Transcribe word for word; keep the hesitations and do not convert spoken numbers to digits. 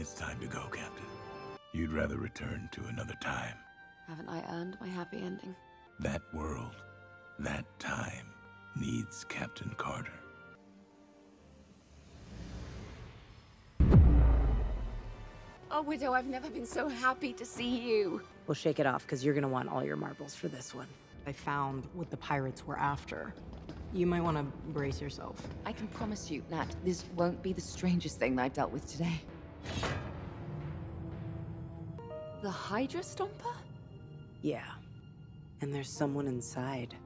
It's time to go, Captain. You'd rather return to another time. Haven't I earned my happy ending? That world, that time, needs Captain Carter. Oh, Widow, I've never been so happy to see you. Well, shake it off, because you're going to want all your marbles for this one. I found what the pirates were after. You might want to brace yourself. I can promise you, Nat, this won't be the strangest thing that I've dealt with today. The Hydra Stomper? Yeah. And there's someone inside.